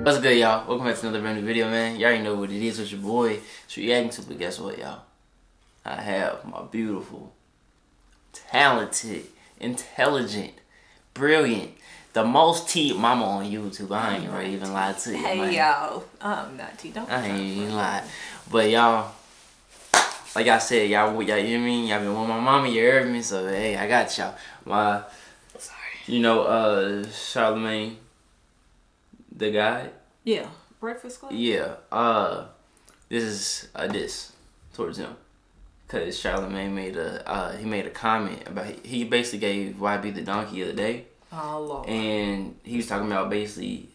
What's good, y'all? Welcome back to another brand new video, man. Y'all already know what it is with your boy. So you acting to, but guess what, y'all? I have my beautiful, talented, intelligent, brilliant, the most T mama on YouTube. I ain't right even lie to you. Hey, y'all. I'm not T. Don't I ain't even lie. But y'all, like I said, y'all hear me? Y'all been with my mama, you heard me? So hey, I got y'all. My, sorry. You know, Charlamagne Tha God. Yeah, Breakfast Club. Yeah, this is a diss towards him, cause Charlamagne made a he made a comment about he basically gave YB the donkey of the day. Oh Lord. And he was talking about basically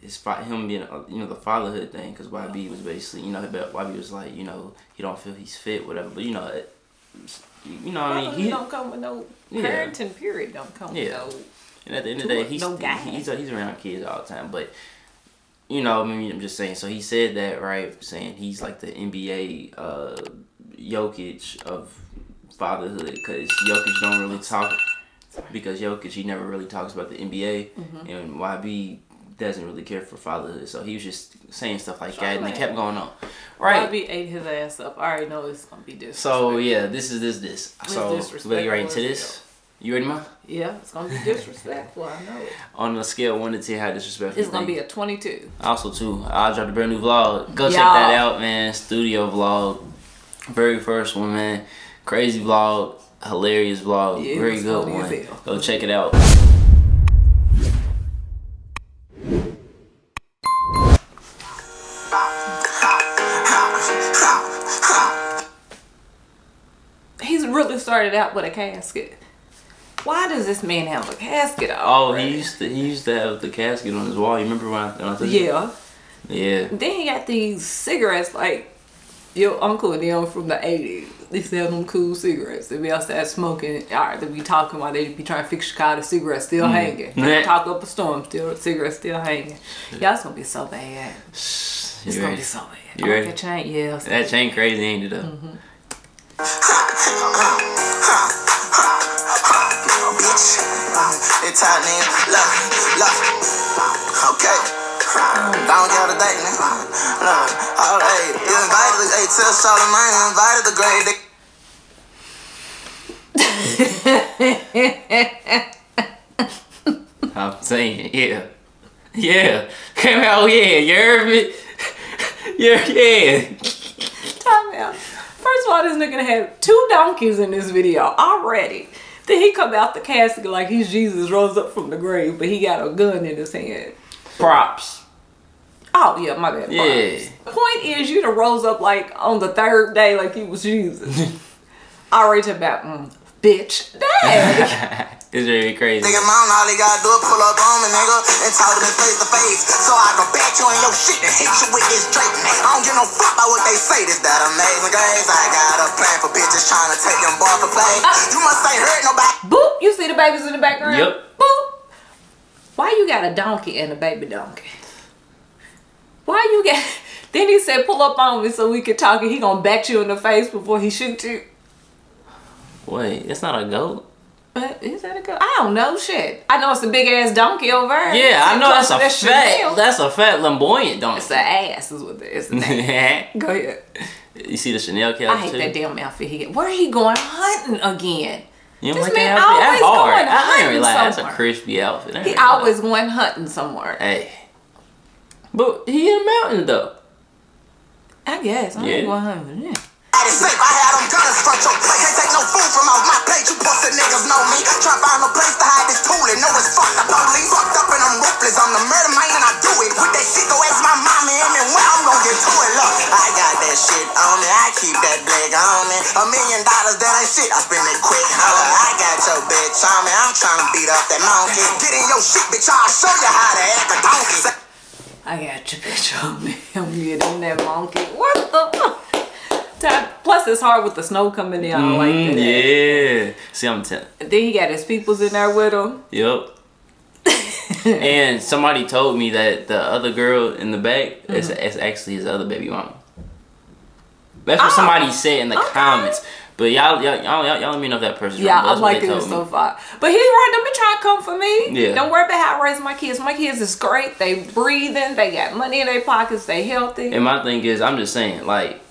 him being the fatherhood thing, cause YB was basically YB was like he don't feel he's fit, whatever. But I mean, he don't come with no parenting period. Don't come with no. And at the end of the day, he's around kids all the time, but. You know, I mean, I'm just saying. So he said that, right? Saying he's like the NBA Jokic of fatherhood, because Jokic don't really talk. Because Jokic, he never really talks about the NBA, and YB doesn't really care for fatherhood. So he was just saying stuff like that, and they kept going on. Right? YB ate his ass up. I already know it's gonna be disrespectful. So yeah, this is this. So we're right into this. You ready, Ma? Yeah, it's gonna be disrespectful. I know it. On a scale of 1 to 10, how disrespectful? It's gonna be a 22. Also, too, I dropped a brand new vlog. Go check that out, man. Studio vlog, very first one, man. Crazy vlog, hilarious vlog, yeah, very good one. Go check it out. He's really started out with a casket. Why does this man have a casket on? Oh, he used to have the casket on his wall. You remember when I said that? Yeah. Then he got these cigarettes like your uncle and them from the 80s. They sell them cool cigarettes. They be outside smoking. All right, they be talking while they be trying to fix Chicago. Cigarettes still hanging. They talk up a storm. Cigarettes still hanging. Y'all, it's gonna be so bad. It's gonna be so bad. You ready? That chain, that chain crazy ended up. I'm saying, Come out here, you heard me? Time out. First of all, this nigga had 2 donkeys in this video already. Then he come out the casket like he's Jesus rose up from the grave, but he got a gun in his hand. Props. Oh yeah, my bad. Props. Yeah. Point is, you done rose up like on the 3rd day like he was Jesus. I already talking about bitch. Dang. It's really crazy. Nigga, mom, all they gotta do is pull up on me, nigga, and talk to me face to face, so I can back you in your shit and hit you with this Drake. I don't give no fuck about what they say. This that amazing guys. I got a plan for bitches trying to take them boys for play. You must ain't hurt nobody. Boop, you see the babies in the background? Yep. Boop. Why you got a donkey and a baby donkey? Why you got? Then he said, pull up on me so we could talk, and he gonna back you in the face before he shoot you. Wait, it's not a goat. But is that a good? I don't know shit. I know it's a big ass donkey over there. Yeah, I know that's a fat. That's a fat flamboyant donkey. It's an ass is what it is. Go ahead. You see the Chanel cap? I hate that damn outfit he got. Where he going hunting again? You this man always going hunting. I realize that's a crispy outfit. He always going hunting somewhere. Hey, but he in the mountain though. I guess I ain't going hunting. Yeah. I had them guns front your plate. Can't take no food from off my plate. You busted niggas know me. Try to find no place to hide this tool and know it's fucked up. Police fucked up and I'm ruthless. I'm the murder man and I do it. With that shit go ask my mommy and then when I'm gonna get to it. Look, I got that shit on me. I keep that black on me. $1 million, that ain't shit. I spend it quick. I got your bitch on me. I'm trying to beat up that monkey. Get in your shit, bitch. I'll show you how to act a donkey. I got your bitch on me. I'm getting that monkey. What the fuck? Plus, it's hard with the snow coming down like that. Yeah. See, I'm telling. Then he got his peoples in there with him. Yep. And somebody told me that the other girl in the back is actually his other baby mama. That's what somebody said in the comments. But y'all let me know if that person's wrong. Yeah, I'm liking it so far. But he's right. Don't be trying to come for me. Yeah. Don't worry about how I raise my kids. My kids is great. They breathing. They got money in their pockets. They healthy. And my thing is, I'm just saying, like,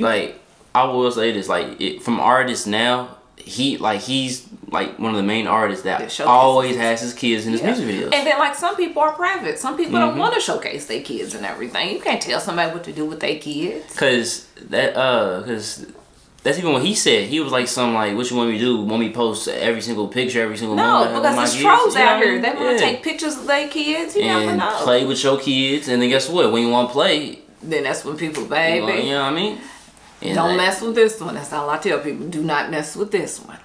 I will say this, like, from artists now, he's like one of the main artists that always has his kids in his music videos. And then, like, some people are private. Some people don't want to showcase their kids and everything. You can't tell somebody what to do with their kids. Cause that, that's even what he said. He was like, what you want me to do? Want me to post every single picture, every single moment? No, because there's trolls out here. They want to take pictures of their kids. You never know. Play with your kids. And then guess what? When you want to play, then that's when people, baby. You know what I mean? And don't mess with this one. That's all I tell people. Do not mess with this one.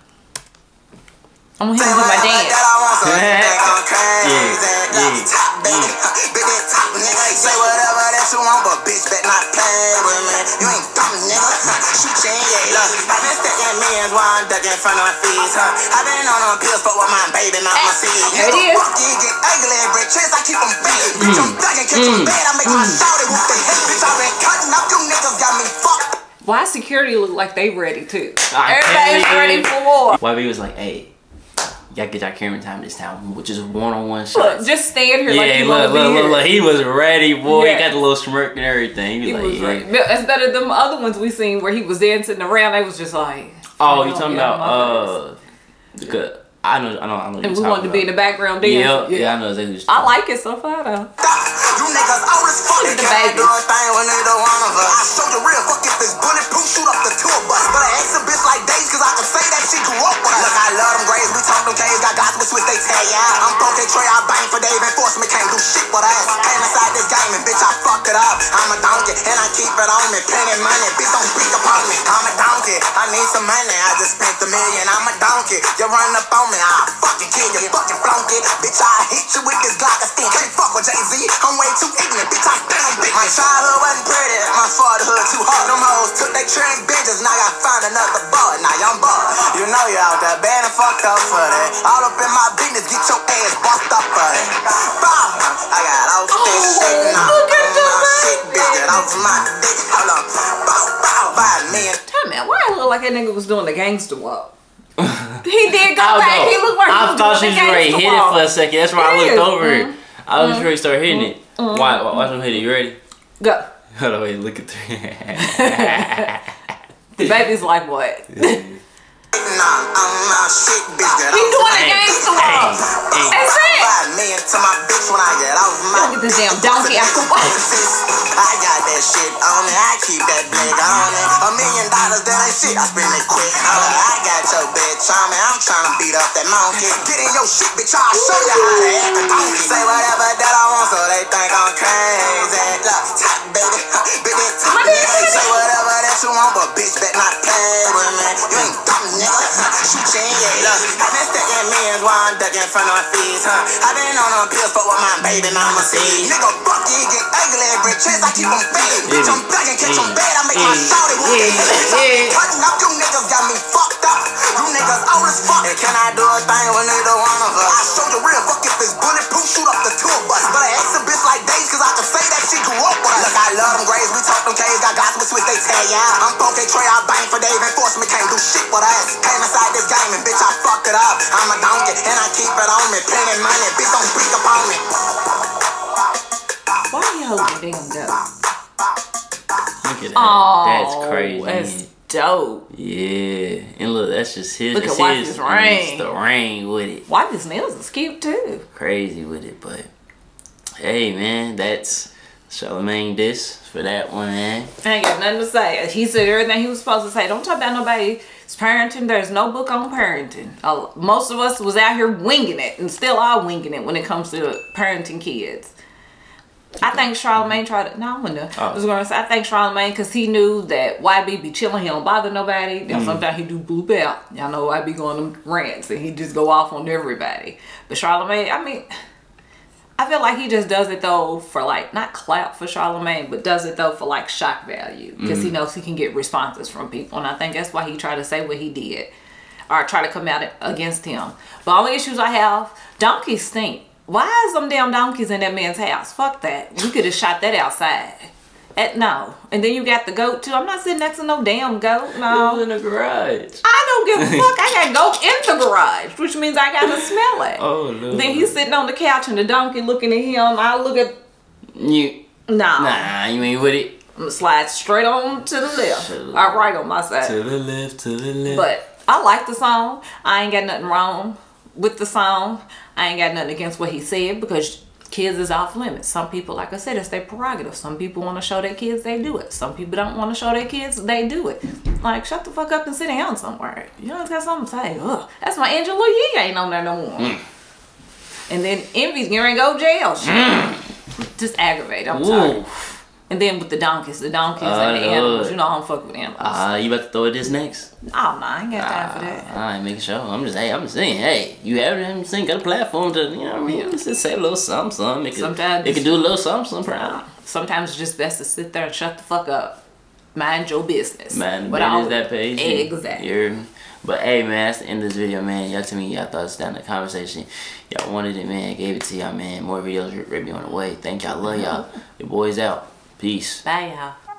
I'm gonna hit him with my dance. Say whatever that you want, but bitch, bet not playing with me. You ain't dumb, nigga. Shoot your ass. I've been stacking millions while I'm ducking from my fees. I've been on them pills, fuck with my baby, not my seed. You know, fuck you, get ugly, bitch. I keep them big. Bitch, I'm thugging, catch them bad. I make my shawty whoop they hate. Bitch, I've been cutting up. You niggas got me fucked. Why security look like they ready too? Everybody's ready for war. YB was like, hey. Y'all get y'all camera time this time, which is one-on-one shots. Look, just stand here like you want to be here. He was ready, boy. He got the little smirk and everything. He was like, that's better than the other ones we seen where he was dancing around. They was just like, oh, you talking about, I know and we wanted to be in the background dancing. Yeah, I know exactly what you're talking about. I like it so far, though. You niggas old as fuck. It's the baby. I show the real fuck if this bulletproof shoot up the tour bus. But I ask a bitch like Days because I can say that she grew up with us. Look, I love them grades. We talk them K's. Got gospel switch, they tell ya. I'm broke, they tray. I bang for Dave. Enforcement can't do shit with us. Came inside this game and bitch, I fucked it up. I'm a donkey and I keep it on me. Plenty money, bitch, don't speak upon me. I'm a donkey. I need some money. I just spent $1 million. I'm a donkey. You run up on me. I fucking kill you. Fucking flunk it. Bitch, I hit you with this Glock. I still can't fuck with Jay-Z. I'm way too ignorant, bitch, I damn bitch. My childhood wasn't pretty, my fatherhood too hard. Them hoes took they train bitches, now I gotta find another boy. Now y'all bored. You know you're out there bad and fucked up for that. All up in my business, get your ass bust up for that. Bow. I got all this shit now. Look at the shit, bitch, that off my dick. Hold on. Bow, bow, by me. Tell me, why I look like that nigga was doing the gangster walk? He did go back. He looked like I thought she was ready to hit it for a second. That's why I looked over it. I was ready to start hitting it. Watch him hit it. You ready? Go. Hold on, wait, look at the baby's like, what? We doing a gangster walk. That's it. Look at this damn donkey after what? I got that shit on it. I keep that big on it. $1 million, that ain't shit. I spend it quick. I got your bitch on me. I'm trying to beat up that monkey. Get in your shit, bitch. I'll show you how to act a donkey. Say whatever that I want so they think I'm crazy. Look, top baby. Big and top nigga. Say whatever that you want, but bitch, bet not play with me. You ain't dumb, nigga. Shoot your ass. I've been stacking millions while I'm ducking from my fees, I've been on them pills, fuck with my baby mama seed. Nigga, fuck you, get ugly, bitch. I keep them fed. Bitch, I'm thugging, catch them bad. I make my shawty whoop they head. Cutting up, you niggas got me fucked up. You niggas old as fuck. And can I do a thing with neither one of us? I show the real fuck if it's bulletproof, shoot up the tour bus. But I ask a bitch like Days, cause I can say that she grew up with us. Look, I love them grades, we talk them K's. Got gospel switch, they tell ya. I'm broke, they tray. I bang for Dave. Enforcement can't do shit with us. Came inside this game and bitch, I fuck it up. I'm a donkey and I keep it on me. Plenty money, bitch, don't speak upon me. Why are you holding damn dope? Look at that. Oh, that's crazy. That's dope. Yeah. And look, that's just his. Look at Wifey's ring. The ring with it. Wifey's nails is cute too. Crazy with it, but hey man, that's Charlamagne this for that one, man. I ain't got nothing to say. He said everything he was supposed to say. Don't talk about nobody's parenting. There's no book on parenting. Most of us was out here winging it and still are winging it when it comes to parenting kids. I think Charlamagne tried to, I think Charlamagne, because he knew that YB be chilling, he don't bother nobody. Then sometimes he do bloop out. Y'all know YB go on them rants and he just go off on everybody. But Charlamagne, I mean, I feel like he just does it though for like, not clout for Charlamagne, but does it though for like shock value. Because he knows he can get responses from people. And I think that's why he tried to say what he did. Or try to come out against him. But all the issues I have, donkeys stink. Why is them damn donkeys in that man's house? Fuck that. We could have shot that outside. No. And then you got the goat too. I'm not sitting next to no damn goat. No. It was in the garage. I don't give a fuck. I got goat in the garage, which means I got to smell it. Oh no. Then he's sitting on the couch and the donkey looking at him. I look at you. Nah, you ain't with it. I'm gonna slide straight on to the left. All right, on my side. To the left, to the left. But I like the song. I ain't got nothing wrong with the song. I ain't got nothing against what he said, because kids is off limits. Some people, like I said, it's their prerogative. Some people want to show their kids, they do it. Some people don't want to show their kids, they do it. Like, shut the fuck up and sit down somewhere. You know, it's got something to say. Ugh, that's my Angela Yee ain't on there no more. And then Envy's gonna go jail. Just aggravate. I'm sorry. And then with the donkeys and the animals. You know, I don't fuck with animals. You about to throw at this next? Oh, no, I ain't got time for that. I ain't making sure. I'm just, hey, I'm just saying, hey, you haven't seen, got a platform to, you know what I mean? Just say a little something, something. Sometimes. It could do a little something, something. Sometimes it's just best to sit there and shut the fuck up. Mind your business. Mind business, that page. Exactly. But hey, man, that's the end of this video, man. Y'all tell me y'all thoughts down in the conversation. Y'all wanted it, man. I gave it to y'all, man. More videos ready on the way. Thank y'all. Love y'all. Your boy's out. Peace. Bye, y'all.